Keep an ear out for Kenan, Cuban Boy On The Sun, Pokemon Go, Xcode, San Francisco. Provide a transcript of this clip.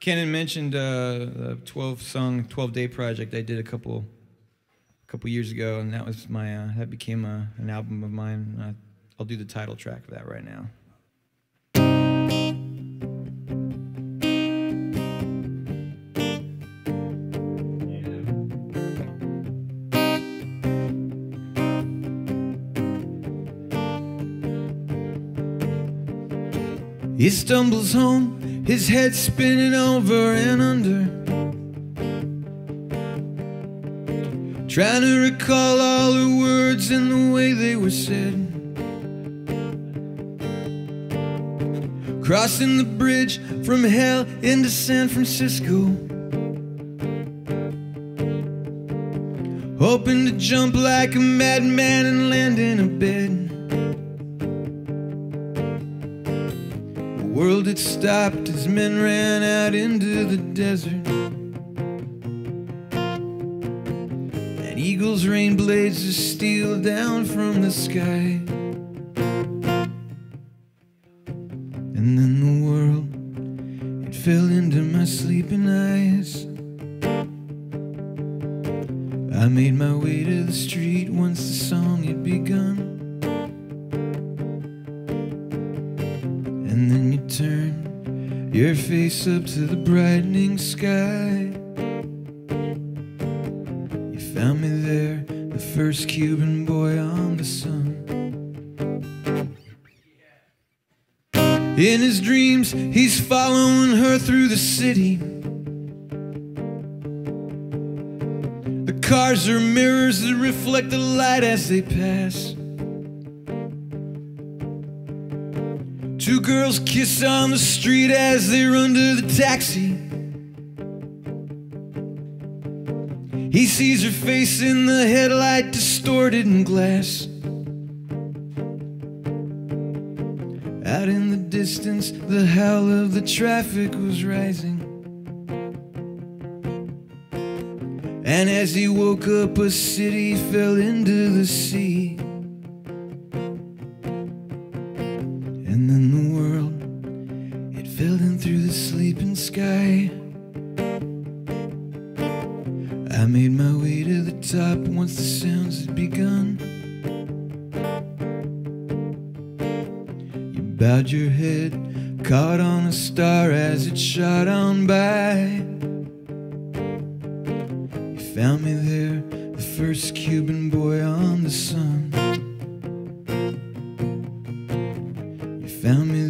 Kenan mentioned the 12-day project I did a couple years ago, and that was my that became an album of mine. I'll do the title track of that right now. He stumbles home, his head spinning over and under, trying to recall all her words and the way they were said. Crossing the bridge from hell into San Francisco, hoping to jump like a madman and land in a bed. The world had stopped as men ran out into the desert, and eagles rained blades of steel down from the sky. And then the world, it fell into my sleeping eyes. I made my way to the street once the song had begun. And then you turn your face up to the brightening sky. You found me there, the first Cuban boy on the sun. In his dreams, he's following her through the city. The cars are mirrors that reflect the light as they pass. Two girls kiss on the street as they run to the taxi. He sees her face in the headlight, distorted in glass. Out in the distance, the howl of the traffic was rising. And as he woke up, a city fell into the sea. And then the world, it fell in through the sleeping sky. I made my way to the top once the sounds had begun. You bowed your head, caught on a star as it shot on by. You found me there, the first Cuban boy on the sun. Found me